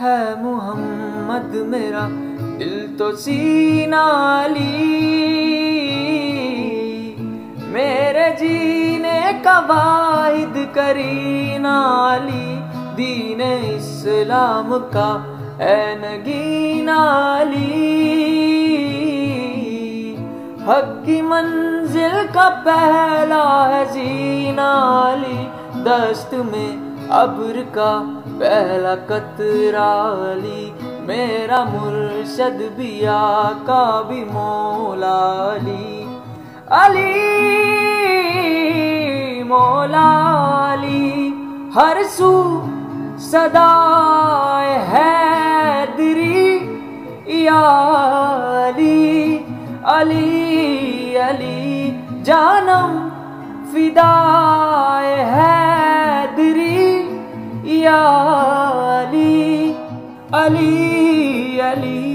है मोहम्मद मेरा दिल तो सीना अली, मेरे जीने का वाहिद करीना अली, दीन इस्लाम का ऐ नगीना अली, हक की मंजिल का पहला हजीना अली, दस्त में अब्र का पहला कतरा अली, मेरा मुर्शद भी आका भी मौला अली, अली मौला अली, हर सू सदाए हैदरी या अली, अली अली, जानम फिदाए हैदरी या अली, अली अली।